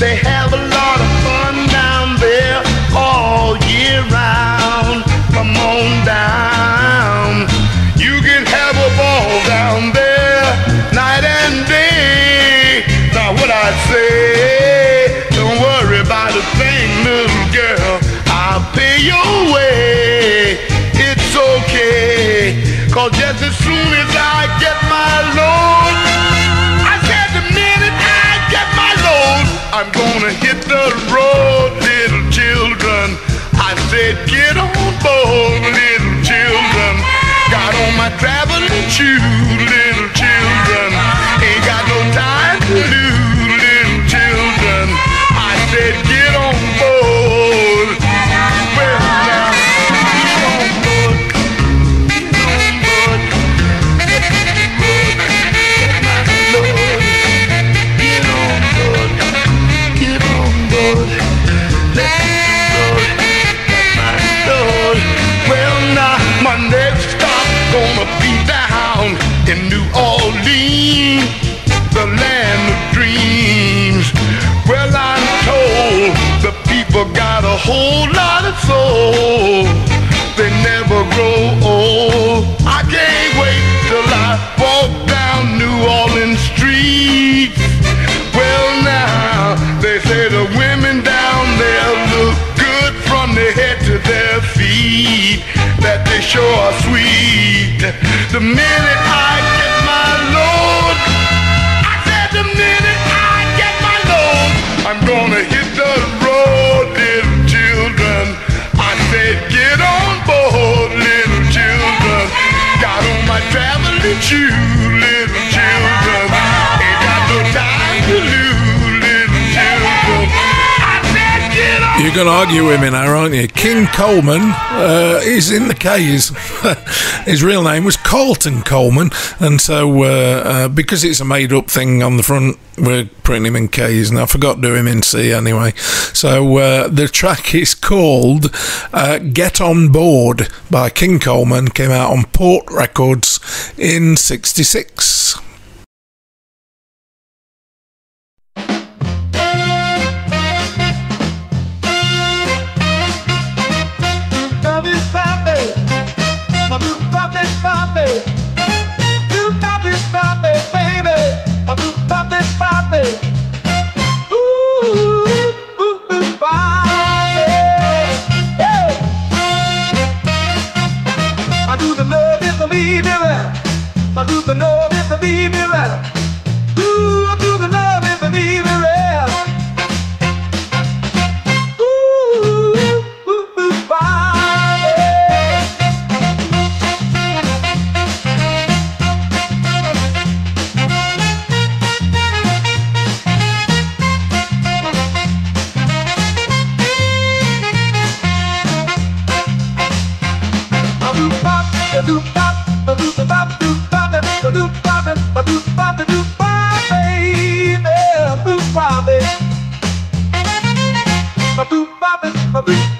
They have a lot of fun down there all year round. Come on down, you can have a ball down there night and day. Now what I say, don't worry about a thing, little girl, I'll pay your way. It's okay, cause just as soon as I get my load, I said the minute I get my load, I'm gonna hit the road, little children. I said get on board, little children. Got on my traveling shoe, little children. Ain't got no time to lose, little children. I said get on board. Well now, get on board, get on board. Get on board, get on board, get on board. Gonna be down in New Orleans, the land of dreams. Well, I'm told the people got a whole lot of soul. They never grow old. I can't wait till I walk down New Orleans streets. Well, now, they say the women down there look good from their head to their feet. That they sure are sweet. The minute I get my load, I said the minute I get my load, I'm gonna hit the road, little children. I said get on board, little children. Got on my traveling shoe, little children. Ain't got no time to lose, little children. I said get on. You're gonna argue with me now, aren't you? King Coleman, he's in the K's. His real name was Carlton Coleman, and so because it's a made-up thing on the front, we're putting him in K's, and I forgot to do him in C anyway. So the track is called Get On Board by King Coleman, came out on Port Records in '66. I do the love if I be me right. Ooh, I do the love if I be me right. Ooh, ooh, ooh, ooh, baby. I do pop, I do pop, I do the pop, do pop. Bye.